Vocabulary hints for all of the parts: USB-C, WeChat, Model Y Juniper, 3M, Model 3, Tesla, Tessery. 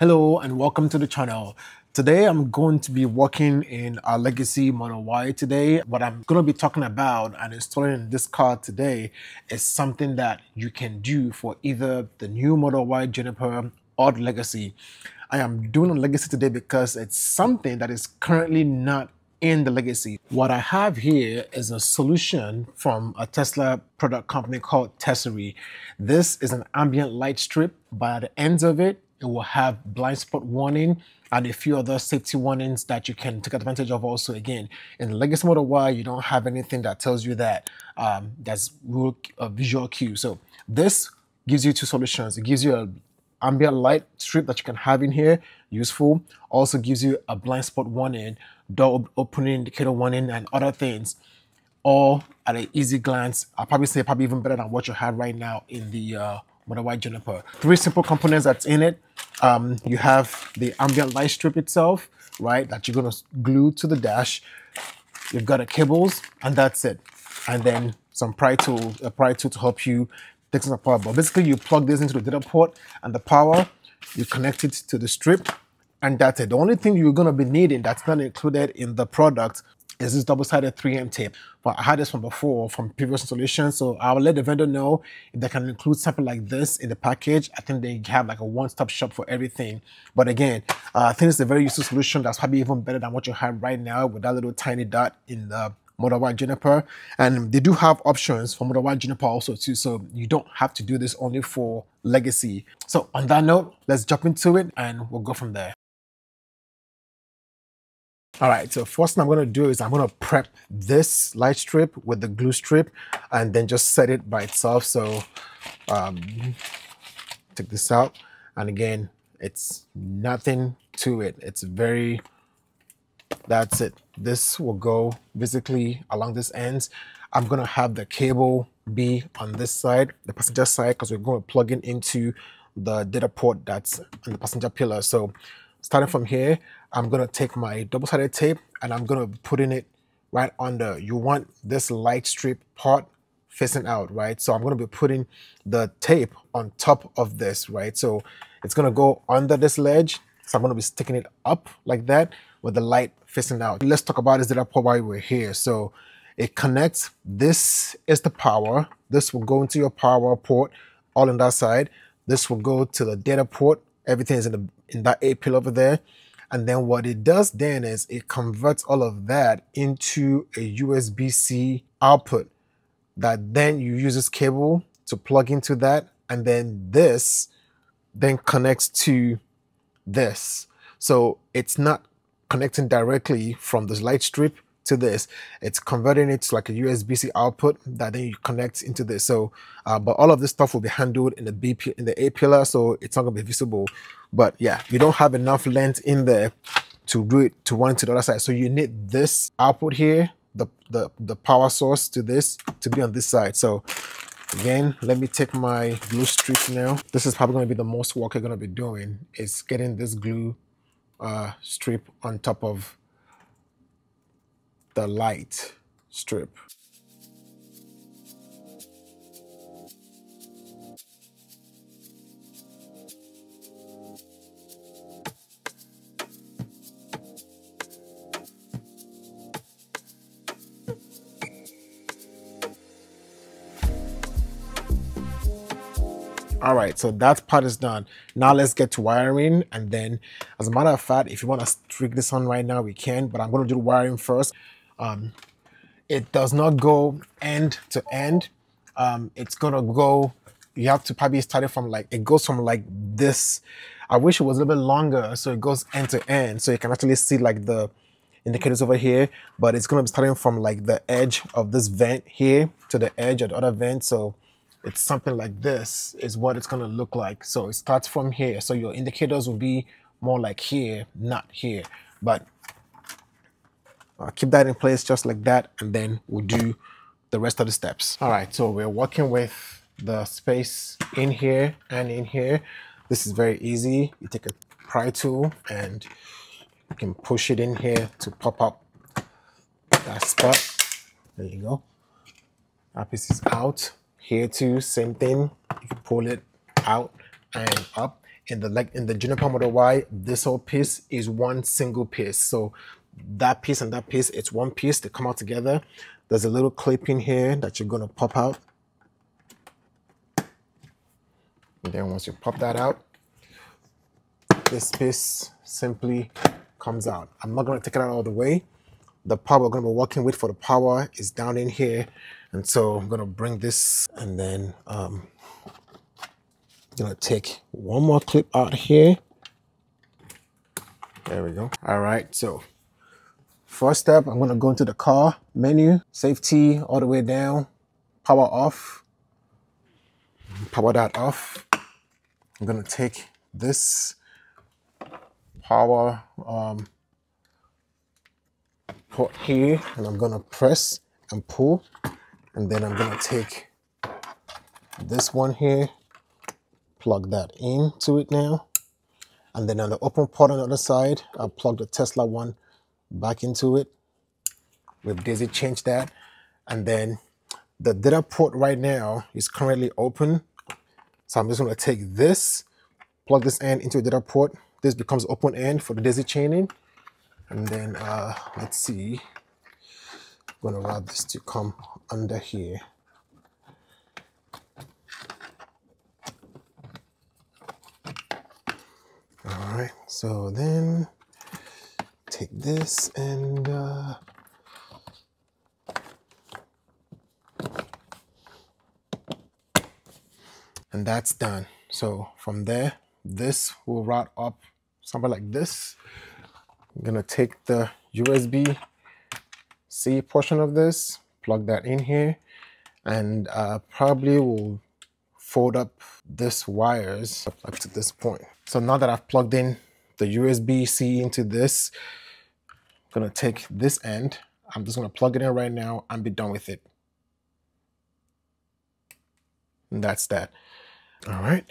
Hello and welcome to the channel. Today I'm going to be working in our legacy Model Y today. What I'm going to be talking about and installing in this car today is something that you can do for either the new Model Y Juniper or the legacy. I am doing a legacy today because it's something that is currently not in the legacy. What I have here is a solution from a Tesla product company called Tessery. This is an ambient light strip. By the ends of it, it will have blind spot warning and a few other safety warnings that you can take advantage of also. Again, in the legacy Model Y, you don't have anything that tells you that. That's a visual cue. So this gives you two solutions. It gives you a ambient light strip that you can have in here, useful. Also gives you a blind spot warning, door opening indicator warning, and other things, all at an easy glance. I'll probably say probably even better than what you have right now in the Model Y Juniper. Three simple components that's in it. You have the ambient light strip itself, right, that you're gonna glue to the dash. You've got the cables, and that's it. And then some pry tool to help you take some apart. But basically, you plug this into the data port and the power. You connect it to the strip, and that's it. The only thing you're gonna be needing that's not included in the product is this double-sided 3M tape. But I had this one before from previous installations, so I'll let the vendor know if they can include something like this in the package. I think they have like a one-stop shop for everything. But again, I think it's a very useful solution that's probably even better than what you have right now with that little tiny dot in the Model Y Juniper. And they do have options for Model Y Juniper also too, so you don't have to do this only for legacy. So on that note, let's jump into it and we'll go from there. All right, so first thing I'm gonna do is I'm gonna prep this light strip with the glue strip and then just set it by itself. So take this out. And again, it's nothing to it. It's very, that's it. This will go basically along this end. I'm gonna have the cable be on this side, the passenger side, because we're going to plug in into the data port that's on the passenger pillar. So starting from here, I'm gonna take my double-sided tape and I'm gonna be putting it right under. You want this light strip part facing out, right? So I'm gonna be putting the tape on top of this, right? So it's gonna go under this ledge. So I'm gonna be sticking it up like that with the light facing out. Let's talk about this data port while we're here. So it connects, this is the power. This will go into your power port, all on that side. This will go to the data port. Everything is in that A pillar over there. And then what it does then is it converts all of that into a USB-C output that then you use this cable to plug into that. And then this then connects to this. So it's not connecting directly from this light strip to this. It's converting it to like a USB-C output that then you connect into this. So, but all of this stuff will be handled in the A pillar, so it's not gonna be visible. But yeah, you don't have enough length in there to do it to one to the other side. So you need this output here, the power source to this to be on this side. So again, let me take my glue strip now. This is probably gonna be the most work you're gonna be doing, is getting this glue strip on top of the light strip. All right, so that part is done. Now let's get to wiring, and then as a matter of fact, if you want to string this on right now, we can, but I'm going to do wiring first. It does not go end to end. It's gonna go, you have to probably start it from like, it goes from like this. I wish it was a little bit longer, so it goes end to end, so you can actually see like the indicators over here, but it's gonna be starting from like the edge of this vent here to the edge of the other vent. So it's something like this is what it's gonna look like. So it starts from here, so your indicators will be more like here, not here, but I'll keep that in place just like that, and then we'll do the rest of the steps. All right, so we're working with the space in here and in here. This is very easy. You take a pry tool and you can push it in here to pop up that spot. There you go. That piece is out. Here too, same thing. You can pull it out and up. in the Juniper Model Y, this whole piece is one single piece. So that piece and that piece, it's one piece. They come out together. There's a little clip in here that you're going to pop out. And then once you pop that out, this piece simply comes out. I'm not going to take it out all the way. The power we're going to be working with for the power is down in here. And so I'm going to bring this and then I'm going to take one more clip out here. There we go. All right, so first step, I'm going to go into the car menu, safety all the way down, power off, power that off. I'm going to take this power port here and I'm going to press and pull, and then I'm going to take this one here, plug that into it now, and then on the open port on the other side, I'll plug the Tesla one back into it. We've daisy changed that, and then the data port right now is currently open, so I'm just going to take this, plug this end into a data port. This becomes open end for the daisy chaining, and then let's see. I'm going to allow this to come under here. All right, so then take this and that's done. So from there, this will route up something like this. I'm going to take the USB-C portion of this, plug that in here, and probably will fold up this wires up to this point. So now that I've plugged in the USB-C into this, I'm going to take this end. I'm just going to plug it in right now and be done with it. And that's that. All right.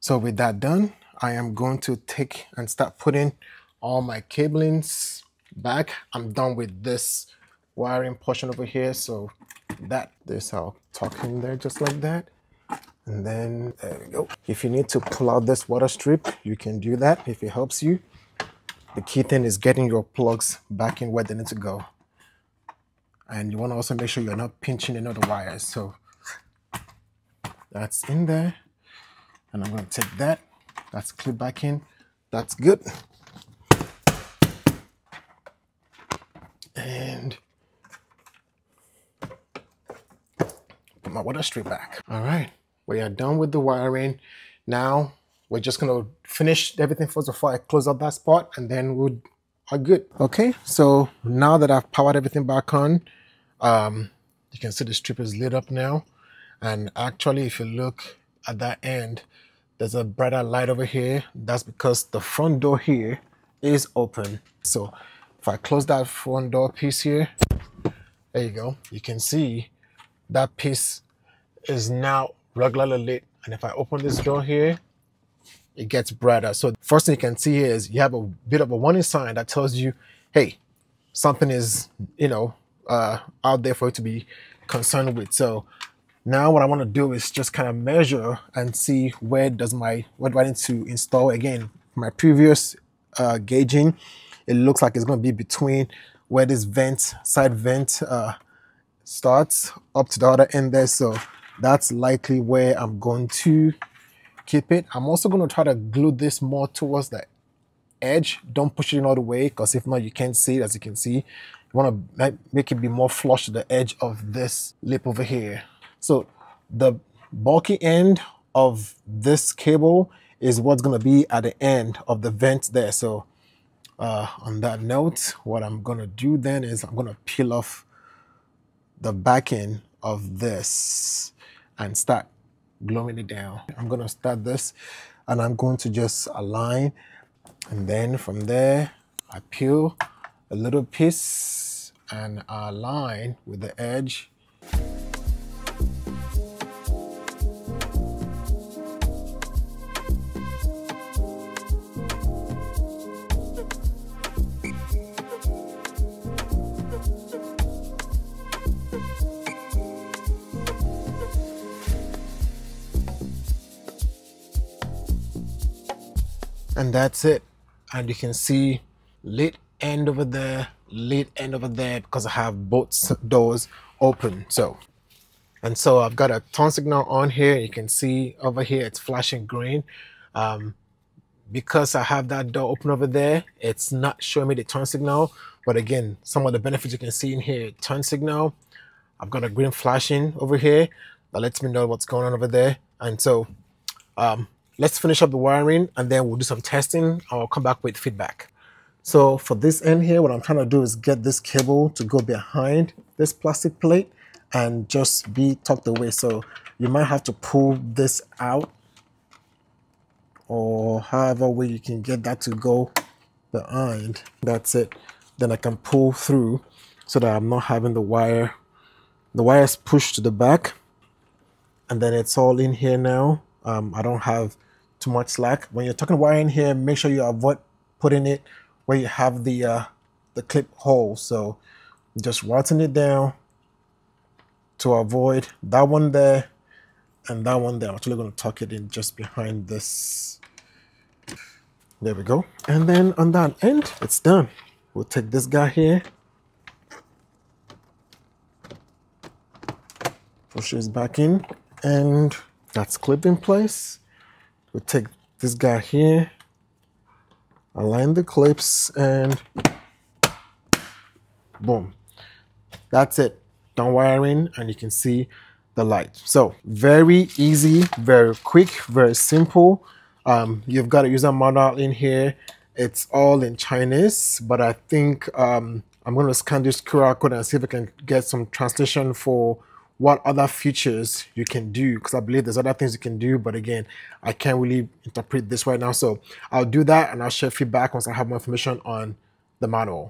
So with that done, I am going to take and start putting all my cablings back. I'm done with this wiring portion over here. So that this I'll tuck in there just like that. And then there we go. If you need to pull out this water strip, you can do that if it helps you. The key thing is getting your plugs back in where they need to go. And you want to also make sure you're not pinching any other wires. So that's in there. And I'm going to take that. That's clipped back in. That's good. And put my water strip back. All right, we are done with the wiring. Now we're just gonna finish everything first before I close up that spot, and then we are good. Okay, so now that I've powered everything back on, you can see the strip is lit up now. And actually, if you look at that end, there's a brighter light over here. That's because the front door here is open. So if I close that front door piece here, there you go. You can see that piece is now regularly lit. And if I open this door here, it gets brighter. So the first thing you can see here is you have a bit of a warning sign that tells you, hey, something is, you know, out there for you to be concerned with. So now what I want to do is just kind of measure and see where do I need to install. Again, my previous gauging, it looks like it's going to be between where this vent, side vent starts up to the other end there. So that's likely where I'm going to keep it. I'm also going to try to glue this more towards the edge. Don't push it in all the way, because if not, you can't see it. As you can see, you want to make it be more flush to the edge of this lip over here. So the bulky end of this cable is what's going to be at the end of the vent there. So on that note, what I'm going to do then is I'm going to peel off the back end of this and start gluing it down. I'm going to start this and I'm going to just align. And then from there, I peel a little piece and I align with the edge. and that's it. And you can see lit end over there, lit end over there, because I have both doors open. So I've got a turn signal on here. You can see over here it's flashing green. Because I have that door open over there, it's not showing me the turn signal. But again, some of the benefits you can see in here: turn signal, I've got a green flashing over here that lets me know what's going on over there. And so let's finish up the wiring and then we'll do some testing and I'll come back with feedback. So for this end here, what I'm trying to do is get this cable to go behind this plastic plate and just be tucked away. So you might have to pull this out, or however way you can get that to go behind. That's it. Then I can pull through so that I'm not having the wires pushed to the back. And then it's all in here now. I don't have too much slack. When you're tucking wire in here, make sure you avoid putting it where you have the clip hole. So just routing it down to avoid that one there and that one there. I'm actually going to tuck it in just behind this. There we go. And then on that end, it's done. We'll take this guy here, push this back in, and that's clipped in place. We'll take this guy here, align the clips, and boom. That's it. Done wiring, and you can see the light. So very easy, very quick, very simple. You've got a user manual in here. It's all in Chinese, but I think I'm going to scan this QR code and see if I can get some translation for what other features you can do, because I believe there's other things you can do, but again, I can't really interpret this right now. So I'll do that and I'll share feedback once I have more information on the manual.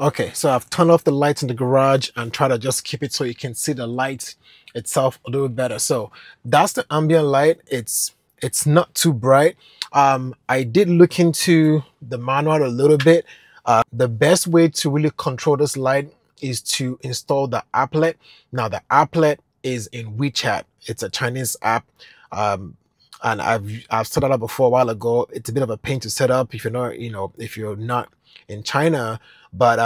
Okay, so I've turned off the lights in the garage and try to just keep it so you can see the light itself a little better. So that's the ambient light. It's not too bright. I did look into the manual a little bit. The best way to really control this light is to install the applet. Now the applet is in WeChat. It's a Chinese app. And I've set that up before a while ago. It's a bit of a pain to set up if you're not, if you're not in China. But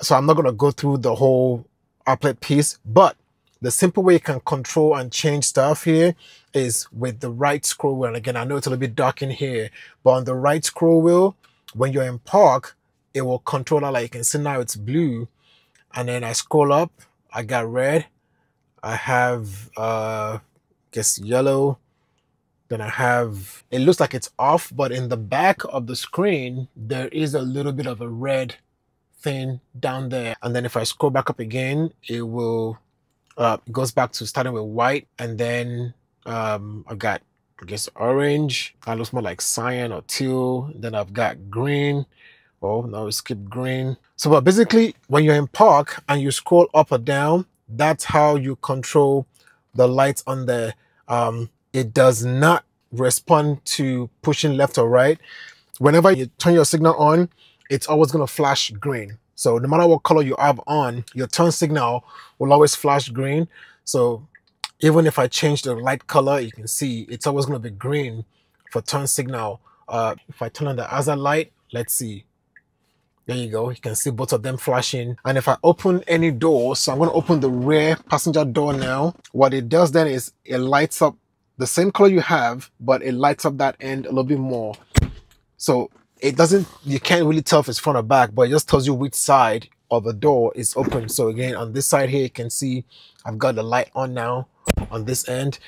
so I'm not gonna go through the whole applet piece, but the simple way you can control and change stuff here is with the right scroll wheel. And again, I know it's a little bit dark in here, but on the right scroll wheel, when you're in park, it will control that. Like you can see now it's blue. And then I scroll up, I got red. I have, I guess yellow. Then I have, it looks like it's off, but in the back of the screen, there is a little bit of a red thing down there. And then if I scroll back up again, it will, it goes back to starting with white. And then I've got, I guess, orange. That looks more like cyan or teal. Then I've got green. Oh, now we skip green. So but basically, when you're in park and you scroll up or down, that's how you control the lights on the, it does not respond to pushing left or right. Whenever you turn your signal on, it's always gonna flash green. So no matter what color you have on, your turn signal will always flash green. So even if I change the light color, you can see it's always gonna be green for turn signal. If I turn on the hazard light, let's see. There you go, you can see both of them flashing. And if I open any door, so I'm gonna open the rear passenger door now. What it does then is it lights up the same color you have, but it lights up that end a little bit more. So it doesn't, you can't really tell if it's front or back, but it just tells you which side of the door is open. So again, on this side here, you can see I've got the light on now on this end.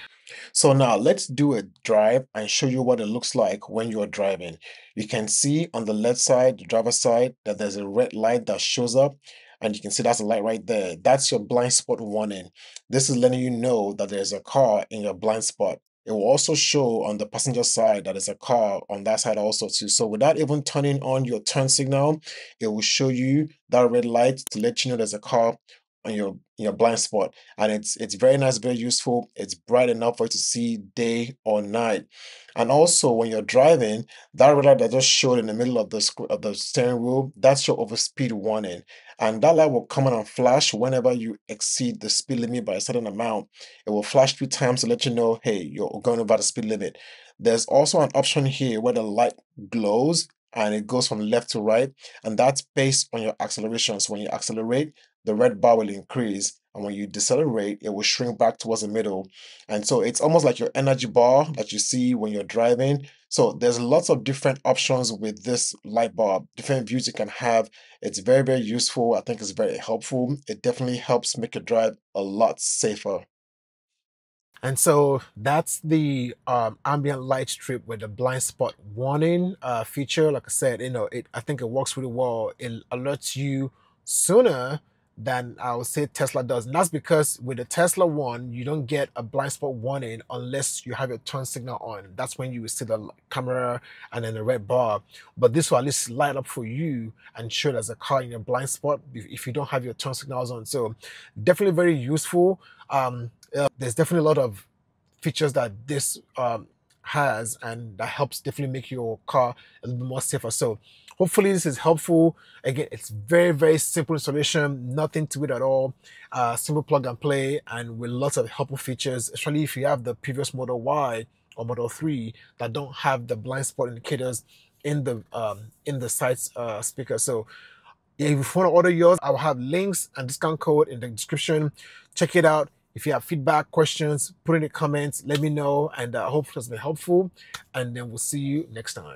So now let's do a drive and show you what it looks like when you're driving. You can see on the left side, the driver's side, that there's a red light that shows up. And you can see that's a light right there. That's your blind spot warning. This is letting you know that there's a car in your blind spot. It will also show on the passenger side that there's a car on that side also too. So without even turning on your turn signal, it will show you that red light to let you know there's a car on your blind spot. And it's very nice, very useful. It's bright enough for you to see day or night. And also when you're driving, that red light that just showed in the middle of the steering wheel, that's your overspeed warning. And that light will come on and flash whenever you exceed the speed limit by a certain amount. It will flash 3 times to let you know, hey, you're going over the speed limit. There's also an option here where the light glows and it goes from left to right, and that's based on your acceleration. So when you accelerate, the red bar will increase, and when you decelerate, it will shrink back towards the middle. And so it's almost like your energy bar that you see when you're driving. So there's lots of different options with this light bar, different views you can have. It's very, very useful. I think it's very helpful. It definitely helps make your drive a lot safer. And so that's the ambient light strip with the blind spot warning feature. Like I said, you know, I think it works really well. It alerts you sooner than I would say Tesla does. And that's because with the Tesla one, you don't get a blind spot warning unless you have your turn signal on. That's when you will see the camera and then the red bar. But this will at least light up for you and show there's a car in your blind spot if you don't have your turn signals on. So definitely very useful. There's definitely a lot of features that this has, and that helps definitely make your car a little bit more safer. So hopefully this is helpful. Again, it's very, very simple installation, nothing to it at all. Simple plug and play, and with lots of helpful features, especially if you have the previous Model Y or Model 3 that don't have the blind spot indicators in the side's speaker. So yeah, if you want to order yours, I will have links and discount code in the description. Check it out. If you have feedback, questions, put in the comments, let me know, and I hope it has been helpful, and then we'll see you next time.